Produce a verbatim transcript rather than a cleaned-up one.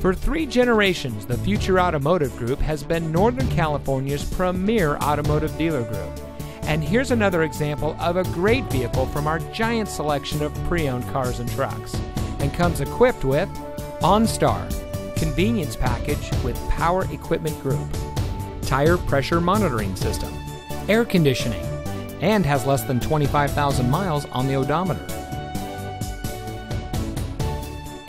For three generations, the Future Automotive Group has been Northern California's premier automotive dealer group. And here's another example of a great vehicle from our giant selection of pre-owned cars and trucks. And comes equipped with OnStar Convenience Package with Power Equipment Group, Tire Pressure Monitoring System, Air Conditioning, and has less than twenty-five thousand miles on the odometer.